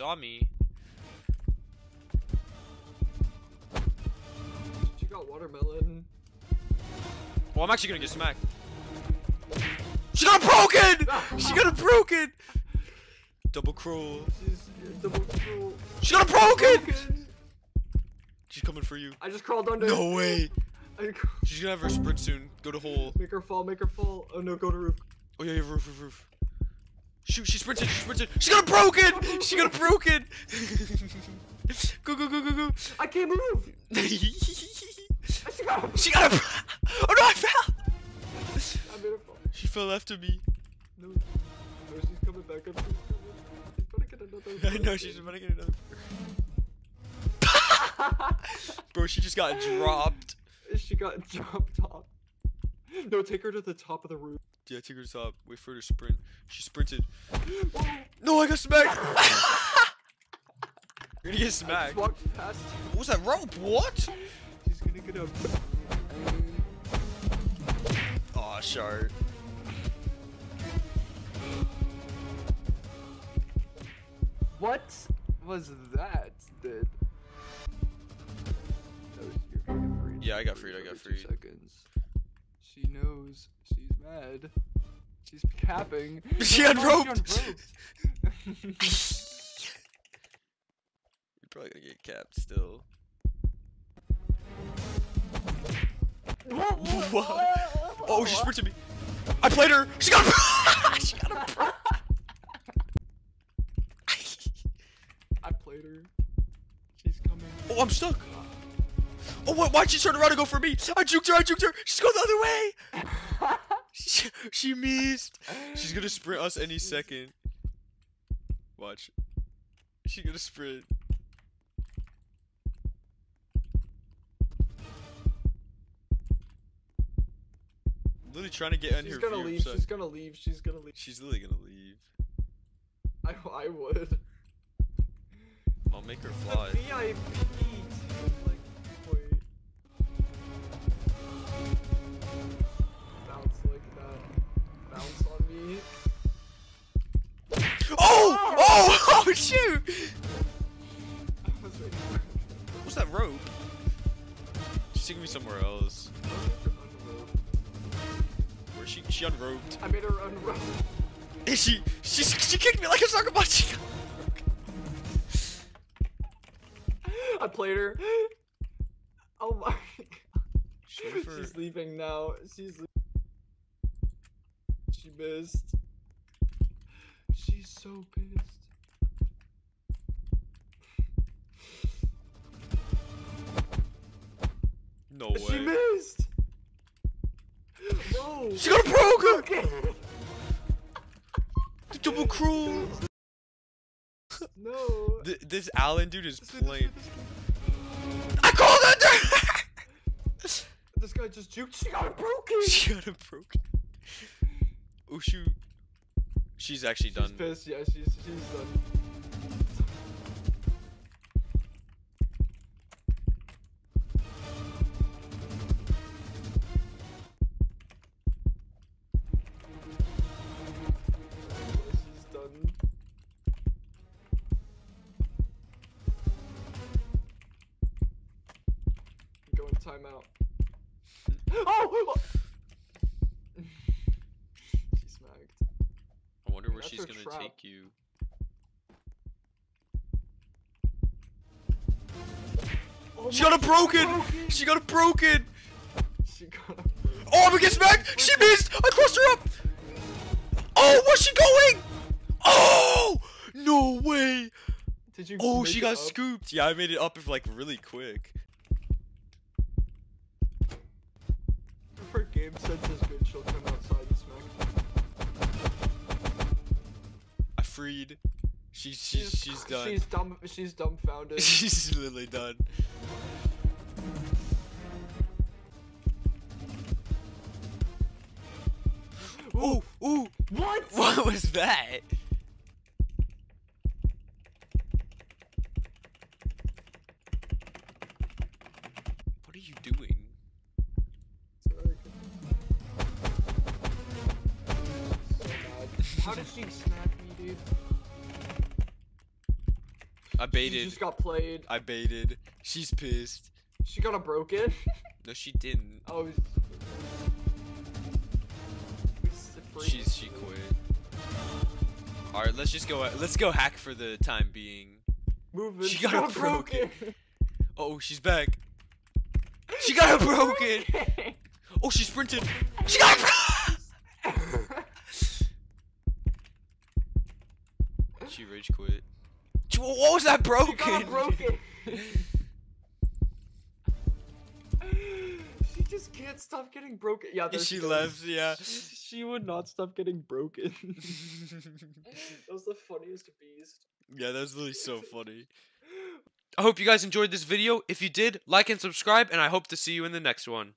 saw me. She got watermelon. Well, I'm actually gonna get smacked. She got broken! She got broken! Double cruel. She got broken! She's coming for you. I just crawled under. No way. She's gonna have her sprint soon. Go to hole. Make her fall, make her fall. Oh no, go to roof. Oh yeah, yeah, roof, roof, roof. Shoot, she sprinted, she sprinted. She got broken! She got broken! Go, go, go, go, go. I can't move! She got a... Oh no, I fell! I made her fall. She fell after me. No, no, she's coming back up. She's gonna get another... I know, she's gonna get another... Bro, she just got dropped. She got dropped off. No, take her to the top of the roof. Yeah, take her to the top. Wait for her to sprint. She sprinted. No, I got smacked. You're gonna get smacked. I walked past. What was that rope? What? She's gonna get up. Aw, shard. What was that, dude? Yeah, I got freed, I got freed. 2 seconds. She knows. She's mad. She's capping. She got roped! You're probably gonna get capped still. What? Oh, she sprinted me. I played her! She got a She got a I played her. She's coming. Oh, I'm stuck! Oh, what? Why'd she turn around and go for me? I juked her, I juked her. She's going the other way. she missed. She's going to sprint us any second. Watch. She's going to sprint. Literally trying to get in here. She's going to leave. She's going to leave. She's going to leave. She's literally going to leave. I would. I'll make her fly. Oh! Oh! Oh! Shoot! What's that rope? She's taking me somewhere else. Where she unroped? I made her unrope. Is she kicked me like a soccer ball. I played her. Oh my god. She's leaving now. She's. Leaving. She missed. She's so pissed. No way. She missed. No. She got broken. The double cruel. No. This Alan dude is playing. I called under. This guy just juked. She got broken. She got broken. Oh shoot. She's actually done. She's pissed, yeah, she's done. She's done. I'm going timeout. Oh! She's gonna take you. Oh, she got a broken. She got a broken. She got a broken. Oh, I'm gonna get smacked. She missed. I crossed her up. Oh, where's she going? Oh, no way. Did you? Oh, she got scooped. Yeah, I made it up like really quick. If her game sense is good, she'll come outside and smack. Freed. She's done. She's dumbfounded. She's literally done. Ooh, ooh. What? What was that? What are you doing? How did she snap me, dude? I baited. She just got played. I baited. She's pissed. She got a broken. No, she didn't. Oh. She quit. All right, let's just go. Let's go hack for the time being. Moving. She got a broken. Oh, she's back. She got a broken. Oh, she sprinted. She got a broken. She rage quit. What was that broken? She got a broken. She just can't stop getting broken. Yeah, she left. Yeah, she would not stop getting broken. That was the funniest beast. Yeah, that was really so funny. I hope you guys enjoyed this video. If you did, like and subscribe, and I hope to see you in the next one.